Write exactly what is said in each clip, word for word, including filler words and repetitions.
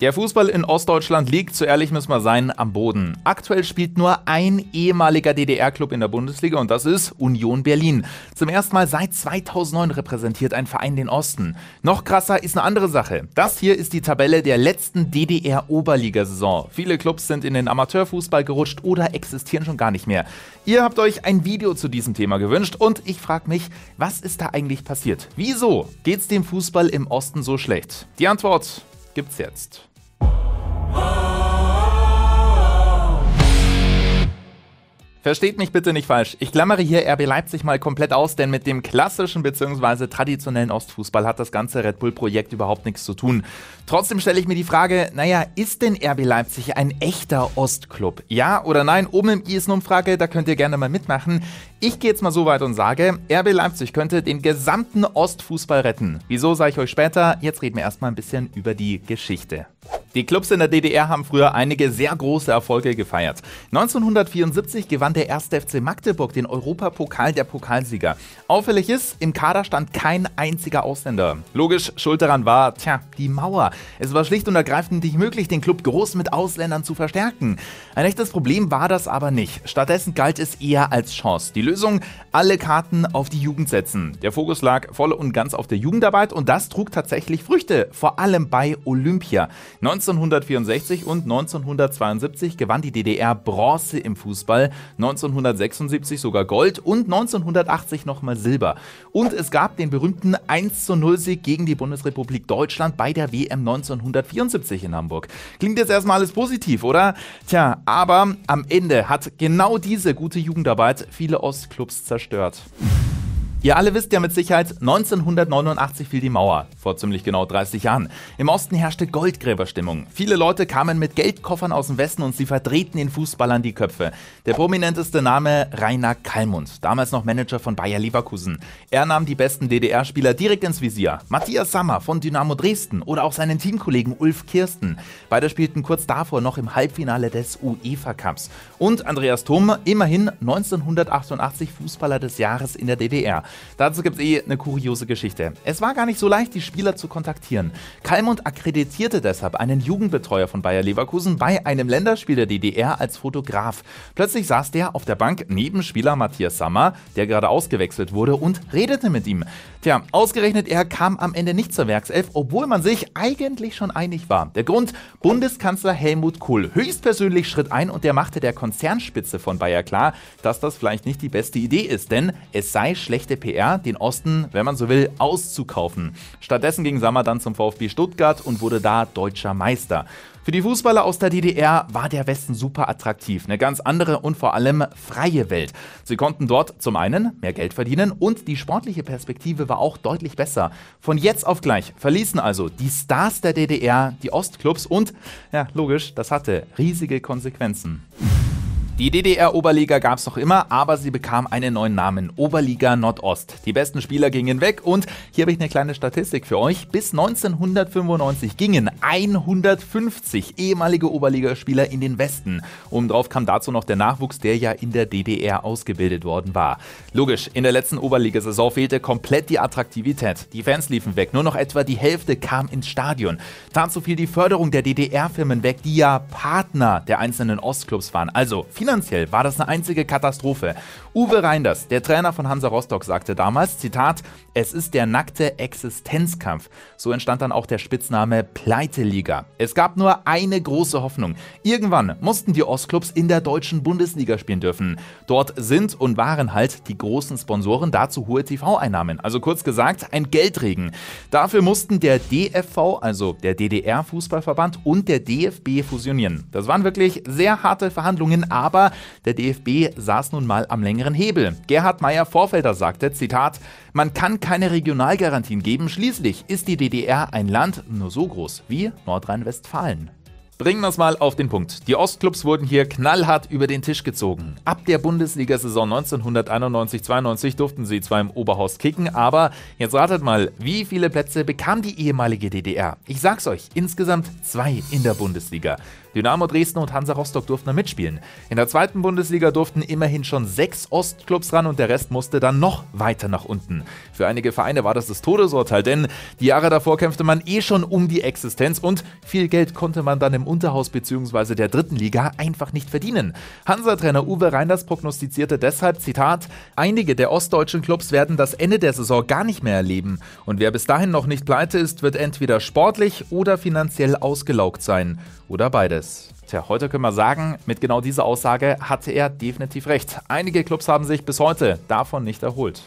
Der Fußball in Ostdeutschland liegt, so ehrlich müssen wir sein, am Boden. Aktuell spielt nur ein ehemaliger D D R-Club in der Bundesliga und das ist Union Berlin. Zum ersten Mal seit zweitausendneun repräsentiert ein Verein den Osten. Noch krasser ist eine andere Sache. Das hier ist die Tabelle der letzten D D R-Oberligasaison. Viele Clubs sind in den Amateurfußball gerutscht oder existieren schon gar nicht mehr. Ihr habt euch ein Video zu diesem Thema gewünscht und ich frage mich, was ist da eigentlich passiert? Wieso geht's dem Fußball im Osten so schlecht? Die Antwort gibt's jetzt. Versteht mich bitte nicht falsch, ich klammere hier R B Leipzig mal komplett aus, denn mit dem klassischen bzw. traditionellen Ostfußball hat das ganze Red Bull-Projekt überhaupt nichts zu tun. Trotzdem stelle ich mir die Frage, naja, ist denn R B Leipzig ein echter Ostklub? Ja oder nein? Oben im i ist eine Umfrage, da könnt ihr gerne mal mitmachen. Ich gehe jetzt mal so weit und sage, R B Leipzig könnte den gesamten Ostfußball retten. Wieso, sage ich euch später, jetzt reden wir erstmal ein bisschen über die Geschichte. Die Clubs in der D D R haben früher einige sehr große Erfolge gefeiert. neunzehnhundertvierundsiebzig gewann der erste F C Magdeburg den Europapokal der Pokalsieger. Auffällig ist, im Kader stand kein einziger Ausländer. Logisch, Schuld daran war, tja, die Mauer. Es war schlicht und ergreifend nicht möglich, den Club groß mit Ausländern zu verstärken. Ein echtes Problem war das aber nicht. Stattdessen galt es eher als Chance. Die Lösung? Alle Karten auf die Jugend setzen. Der Fokus lag voll und ganz auf der Jugendarbeit und das trug tatsächlich Früchte, vor allem bei Olympia. neunzehnhundertvierundsechzig und neunzehnhundertzweiundsiebzig gewann die D D R Bronze im Fußball, neunzehnhundertsechsundsiebzig sogar Gold und neunzehnhundertachtzig nochmal Silber. Und es gab den berühmten eins zu null Sieg gegen die Bundesrepublik Deutschland bei der W M neunzehnhundertvierundsiebzig in Hamburg. Klingt jetzt erstmal alles positiv, oder? Tja, aber am Ende hat genau diese gute Jugendarbeit viele Ostclubs zerstört. Ihr alle wisst ja mit Sicherheit, neunzehnhundertneunundachtzig fiel die Mauer, vor ziemlich genau dreißig Jahren. Im Osten herrschte Goldgräberstimmung. Viele Leute kamen mit Geldkoffern aus dem Westen und sie verdrehten den Fußballern die Köpfe. Der prominenteste Name Rainer Kalmund, damals noch Manager von Bayer Leverkusen. Er nahm die besten D D R-Spieler direkt ins Visier. Matthias Sammer von Dynamo Dresden oder auch seinen Teamkollegen Ulf Kirsten. Beide spielten kurz davor noch im Halbfinale des UEFA Cups. Und Andreas Thom, immerhin neunzehnhundertachtundachtzig Fußballer des Jahres in der D D R. Dazu gibt es eh eine kuriose Geschichte. Es war gar nicht so leicht, die Spieler zu kontaktieren. Kalmund akkreditierte deshalb einen Jugendbetreuer von Bayer Leverkusen bei einem Länderspiel der D D R als Fotograf. Plötzlich saß der auf der Bank neben Spieler Matthias Sammer, der gerade ausgewechselt wurde, und redete mit ihm. Tja, ausgerechnet er kam am Ende nicht zur Werkself, obwohl man sich eigentlich schon einig war. Der Grund? Bundeskanzler Helmut Kohl höchstpersönlich schritt ein und der machte der Konzernspitze von Bayer klar, dass das vielleicht nicht die beste Idee ist, denn es sei schlechte P R, den Osten, wenn man so will, auszukaufen. Stattdessen ging Sammer dann zum VfB Stuttgart und wurde da deutscher Meister. Für die Fußballer aus der D D R war der Westen super attraktiv, eine ganz andere und vor allem freie Welt. Sie konnten dort zum einen mehr Geld verdienen und die sportliche Perspektive war auch deutlich besser. Von jetzt auf gleich verließen also die Stars der D D R die Ostclubs und, ja logisch, das hatte riesige Konsequenzen. Die D D R-Oberliga gab es noch immer, aber sie bekam einen neuen Namen, Oberliga Nordost. Die besten Spieler gingen weg und hier habe ich eine kleine Statistik für euch. Bis neunzehnhundertfünfundneunzig gingen hundertfünfzig ehemalige Oberligaspieler in den Westen. Obendrauf kam dazu noch der Nachwuchs, der ja in der D D R ausgebildet worden war. Logisch, in der letzten Oberligasaison fehlte komplett die Attraktivität. Die Fans liefen weg, nur noch etwa die Hälfte kam ins Stadion. Dazu fiel die Förderung der D D R-Firmen weg, die ja Partner der einzelnen Ostclubs waren. Also finanziell war das eine einzige Katastrophe. Uwe Reinders, der Trainer von Hansa Rostock, sagte damals, Zitat, es ist der nackte Existenzkampf. So entstand dann auch der Spitzname Pleiteliga. Es gab nur eine große Hoffnung. Irgendwann mussten die Ostclubs in der deutschen Bundesliga spielen dürfen. Dort sind und waren halt die großen Sponsoren, dazu hohe T V-Einnahmen. Also kurz gesagt, ein Geldregen. Dafür mussten der D F V, also der D D R-Fußballverband, und der D F B fusionieren. Das waren wirklich sehr harte Verhandlungen, aber Aber der D F B saß nun mal am längeren Hebel. Gerhard Meyer-Vorfelder sagte, Zitat, man kann keine Regionalgarantien geben, schließlich ist die D D R ein Land nur so groß wie Nordrhein-Westfalen. Bringen wir es mal auf den Punkt. Die Ostclubs wurden hier knallhart über den Tisch gezogen. Ab der Bundesliga-Saison neunzehnhunderteinundneunzig zweiundneunzig durften sie zwar im Oberhaus kicken, aber jetzt ratet mal, wie viele Plätze bekam die ehemalige D D R? Ich sag's euch, insgesamt zwei in der Bundesliga. Dynamo Dresden und Hansa Rostock durften mitspielen. In der zweiten Bundesliga durften immerhin schon sechs Ostclubs ran und der Rest musste dann noch weiter nach unten. Für einige Vereine war das das Todesurteil, denn die Jahre davor kämpfte man eh schon um die Existenz und viel Geld konnte man dann im Unterhaus bzw. der dritten Liga einfach nicht verdienen. Hansa-Trainer Uwe Reinders prognostizierte deshalb, Zitat, einige der ostdeutschen Clubs werden das Ende der Saison gar nicht mehr erleben und wer bis dahin noch nicht pleite ist, wird entweder sportlich oder finanziell ausgelaugt sein oder beides. Tja, heute können wir sagen, mit genau dieser Aussage hatte er definitiv recht. Einige Clubs haben sich bis heute davon nicht erholt.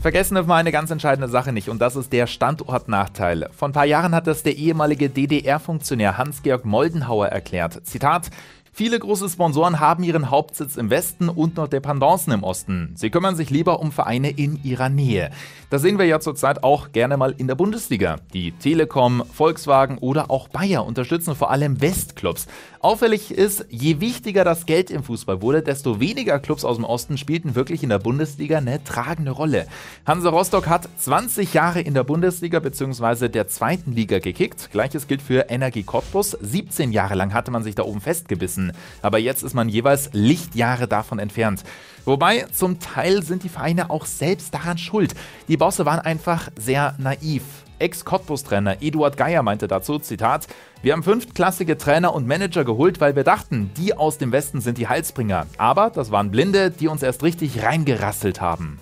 Vergessen wir mal eine ganz entscheidende Sache nicht und das ist der Standortnachteil. Vor ein paar Jahren hat das der ehemalige D D R-Funktionär Hans-Georg Moldenhauer erklärt. Zitat: Viele große Sponsoren haben ihren Hauptsitz im Westen und noch Dependancen im Osten. Sie kümmern sich lieber um Vereine in ihrer Nähe. Das sehen wir ja zurzeit auch gerne mal in der Bundesliga. Die Telekom, Volkswagen oder auch Bayer unterstützen vor allem Westclubs. Auffällig ist, je wichtiger das Geld im Fußball wurde, desto weniger Clubs aus dem Osten spielten wirklich in der Bundesliga eine tragende Rolle. Hansa Rostock hat zwanzig Jahre in der Bundesliga bzw. der zweiten Liga gekickt. Gleiches gilt für Energie Cottbus. siebzehn Jahre lang hatte man sich da oben festgebissen. Aber jetzt ist man jeweils Lichtjahre davon entfernt. Wobei, zum Teil sind die Vereine auch selbst daran schuld. Die Bosse waren einfach sehr naiv. Ex-Cottbus-Trainer Eduard Geyer meinte dazu, Zitat, wir haben fünftklassige Trainer und Manager geholt, weil wir dachten, die aus dem Westen sind die Heilsbringer. Aber das waren Blinde, die uns erst richtig reingerasselt haben.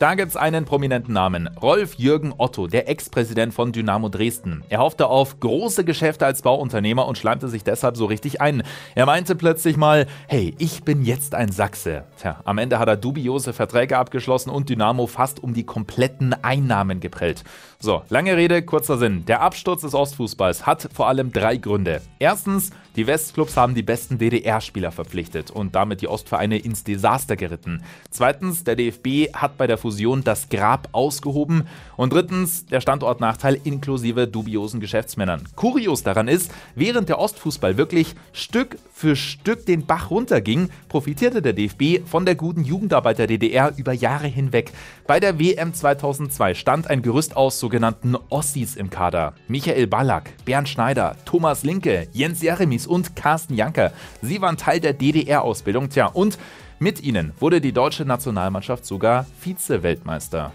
Da gibt's einen prominenten Namen, Rolf Jürgen Otto, der Ex-Präsident von Dynamo Dresden. Er hoffte auf große Geschäfte als Bauunternehmer und schleimte sich deshalb so richtig ein. Er meinte plötzlich mal, hey, ich bin jetzt ein Sachse. Tja, am Ende hat er dubiose Verträge abgeschlossen und Dynamo fast um die kompletten Einnahmen geprellt. So, lange Rede, kurzer Sinn. Der Absturz des Ostfußballs hat vor allem drei Gründe. Erstens, die Westclubs haben die besten D D R-Spieler verpflichtet und damit die Ostvereine ins Desaster geritten. Zweitens, der D F B hat bei der Fußball das Grab ausgehoben und drittens der Standortnachteil inklusive dubiosen Geschäftsmännern. Kurios daran ist, während der Ostfußball wirklich Stück für Stück den Bach runterging, profitierte der D F B von der guten Jugendarbeit der D D R über Jahre hinweg. Bei der W M zweitausendzwei stand ein Gerüst aus sogenannten Ossis im Kader. Michael Ballack, Bernd Schneider, Thomas Linke, Jens Jeremies und Carsten Janker. Sie waren Teil der D D R-Ausbildung. Tja, und mit ihnen wurde die deutsche Nationalmannschaft sogar Vize-Weltmeister.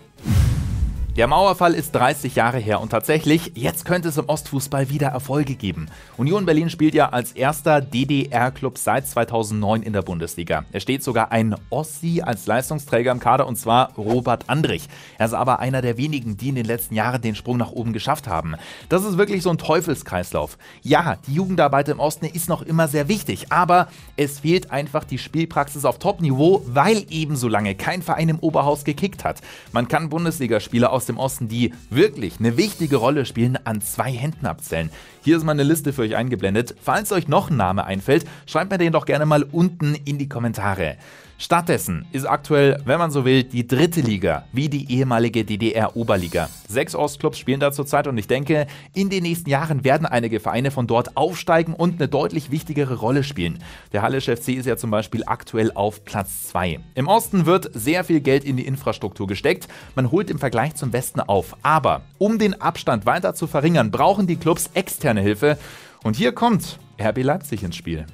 Der Mauerfall ist dreißig Jahre her und tatsächlich, jetzt könnte es im Ostfußball wieder Erfolge geben. Union Berlin spielt ja als erster D D R-Club seit zweitausendneun in der Bundesliga. Es steht sogar ein Ossi als Leistungsträger im Kader und zwar Robert Andrich. Er ist aber einer der wenigen, die in den letzten Jahren den Sprung nach oben geschafft haben. Das ist wirklich so ein Teufelskreislauf. Ja, die Jugendarbeit im Osten ist noch immer sehr wichtig, aber es fehlt einfach die Spielpraxis auf Top-Niveau, weil eben so lange kein Verein im Oberhaus gekickt hat. Man kann Bundesligaspieler aus dem Osten, die wirklich eine wichtige Rolle spielen, an zwei Händen abzählen. Hier ist mal eine Liste für euch eingeblendet. Falls euch noch ein Name einfällt, schreibt mir den doch gerne mal unten in die Kommentare. Stattdessen ist aktuell, wenn man so will, die dritte Liga, wie die ehemalige D D R-Oberliga. Sechs Ostclubs spielen da zurzeit und ich denke, in den nächsten Jahren werden einige Vereine von dort aufsteigen und eine deutlich wichtigere Rolle spielen. Der Halle-S C ist ja zum Beispiel aktuell auf Platz zwei. Im Osten wird sehr viel Geld in die Infrastruktur gesteckt, man holt im Vergleich zum Westen auf. Aber um den Abstand weiter zu verringern, brauchen die Clubs externe Hilfe und hier kommt R B Leipzig ins Spiel.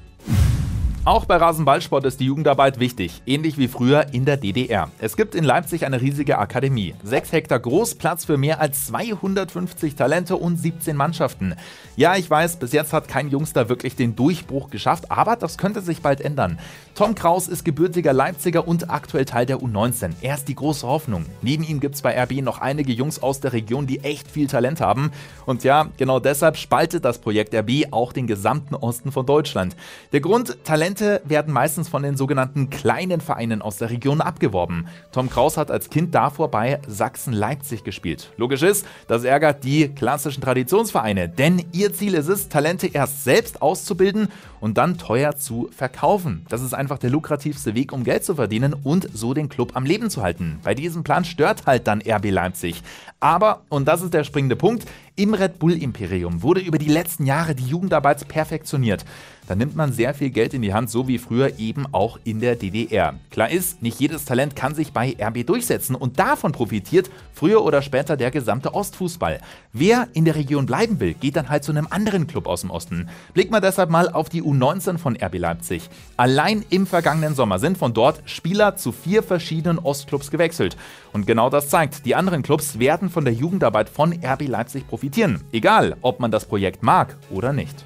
Auch bei Rasenballsport ist die Jugendarbeit wichtig, ähnlich wie früher in der D D R. Es gibt in Leipzig eine riesige Akademie, sechs Hektar groß, Platz für mehr als zweihundertfünfzig Talente und siebzehn Mannschaften. Ja, ich weiß, bis jetzt hat kein Jungster wirklich den Durchbruch geschafft, aber das könnte sich bald ändern. Tom Krauß ist gebürtiger Leipziger und aktuell Teil der U neunzehn. Er ist die große Hoffnung. Neben ihm gibt's bei R B noch einige Jungs aus der Region, die echt viel Talent haben. Und ja, genau deshalb spaltet das Projekt R B auch den gesamten Osten von Deutschland. Der Grund: Talent werden meistens von den sogenannten kleinen Vereinen aus der Region abgeworben. Tom Krauß hat als Kind davor bei Sachsen-Leipzig gespielt. Logisch ist, das ärgert die klassischen Traditionsvereine, denn ihr Ziel ist es, Talente erst selbst auszubilden und dann teuer zu verkaufen. Das ist einfach der lukrativste Weg, um Geld zu verdienen und so den Club am Leben zu halten. Bei diesem Plan stört halt dann R B Leipzig. Aber, und das ist der springende Punkt, Im Red Bull-Imperium wurde über die letzten Jahre die Jugendarbeit perfektioniert. Da nimmt man sehr viel Geld in die Hand, so wie früher eben auch in der D D R. Klar ist, nicht jedes Talent kann sich bei R B durchsetzen und davon profitiert früher oder später der gesamte Ostfußball. Wer in der Region bleiben will, geht dann halt zu einem anderen Club aus dem Osten. Blickt mal deshalb mal auf die U neunzehn von R B Leipzig. Allein im vergangenen Sommer sind von dort Spieler zu vier verschiedenen Ostclubs gewechselt. Und genau das zeigt, die anderen Clubs werden von der Jugendarbeit von R B Leipzig profitieren. Egal, ob man das Projekt mag oder nicht.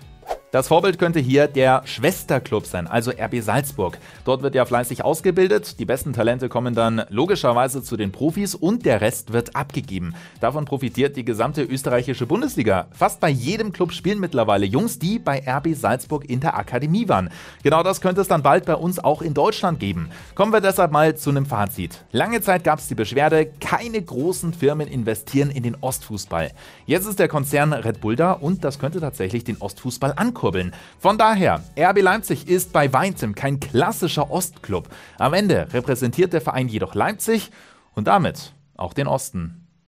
Das Vorbild könnte hier der Schwesterclub sein, also R B Salzburg. Dort wird ja fleißig ausgebildet, die besten Talente kommen dann logischerweise zu den Profis und der Rest wird abgegeben. Davon profitiert die gesamte österreichische Bundesliga. Fast bei jedem Club spielen mittlerweile Jungs, die bei R B Salzburg in der Akademie waren. Genau das könnte es dann bald bei uns auch in Deutschland geben. Kommen wir deshalb mal zu einem Fazit. Lange Zeit gab es die Beschwerde, keine großen Firmen investieren in den Ostfußball. Jetzt ist der Konzern Red Bull da und das könnte tatsächlich den Ostfußball ankurbeln. Von daher, R B Leipzig ist bei weitem kein klassischer Ostklub. Am Ende repräsentiert der Verein jedoch Leipzig und damit auch den Osten.